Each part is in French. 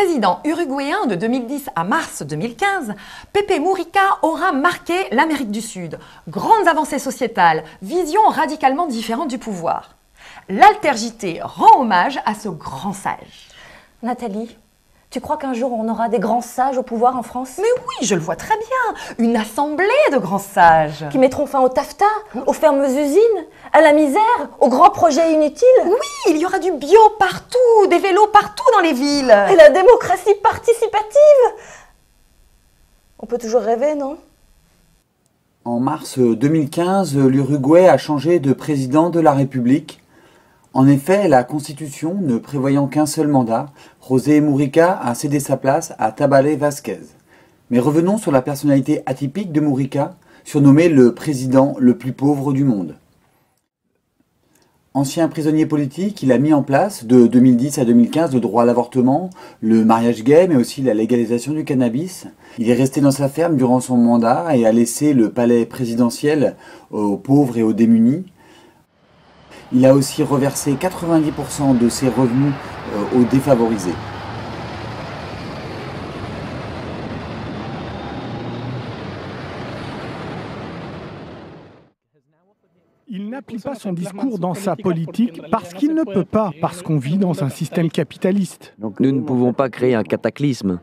président uruguayen de 2010 à mars 2015, Pepe Mujica aura marqué l'Amérique du Sud. Grandes avancées sociétales, vision radicalement différente du pouvoir. L'AlterJT rend hommage à ce grand sage. Nathalie, tu crois qu'un jour on aura des grands sages au pouvoir en France? Mais oui, je le vois très bien. Une assemblée de grands sages. Qui mettront fin au Tafta, aux fermes usines, à la misère, aux grands projets inutiles. Oui, il y aura du bio partout, des vélos partout dans les villes. Et la démocratie participative. On peut toujours rêver, non? En mars 2015, l'Uruguay a changé de président de la République. En effet, la Constitution ne prévoyant qu'un seul mandat, José Mujica a cédé sa place à Tabaré Vasquez. Mais revenons sur la personnalité atypique de Mujica, surnommé le président le plus pauvre du monde. Ancien prisonnier politique, il a mis en place de 2010 à 2015 le droit à l'avortement, le mariage gay, mais aussi la légalisation du cannabis. Il est resté dans sa ferme durant son mandat et a laissé le palais présidentiel aux pauvres et aux démunis. Il a aussi reversé 90% de ses revenus aux défavorisés. Il n'applique pas son discours dans sa politique parce qu'il ne peut pas, parce qu'on vit dans un système capitaliste. Nous ne pouvons pas créer un cataclysme,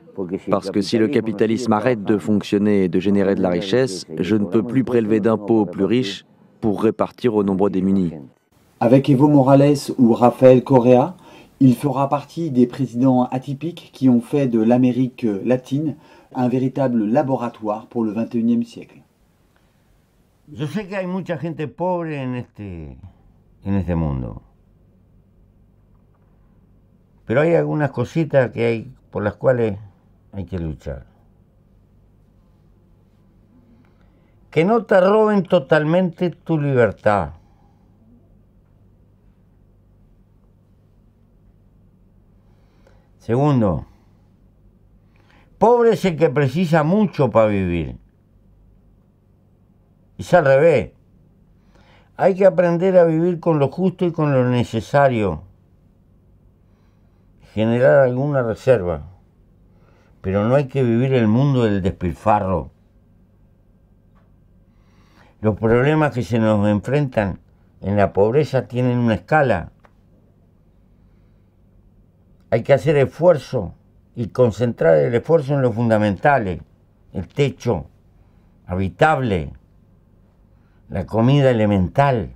parce que si le capitalisme arrête de fonctionner et de générer de la richesse, je ne peux plus prélever d'impôts aux plus riches pour répartir aux nombreux démunis. Avec Evo Morales ou Rafael Correa, il fera partie des présidents atypiques qui ont fait de l'Amérique latine un véritable laboratoire pour le 21e siècle. Yo sé que hay mucha gente pobre en este mundo. Pero hay algunas cositas que hay por las cuales hay que luchar. Que no te roben totalmente tu libertad. Segundo, pobre es el que precisa mucho para vivir. Es al revés. Hay que aprender a vivir con lo justo y con lo necesario. Generar alguna reserva. Pero no hay que vivir el mundo del despilfarro. Los problemas que se nos enfrentan en la pobreza tienen una escala. Hay que hacer esfuerzo y concentrar el esfuerzo en lo fundamentales, el techo habitable, la comida elemental,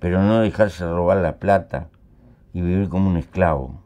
pero no dejarse robar la plata y vivir como un esclavo.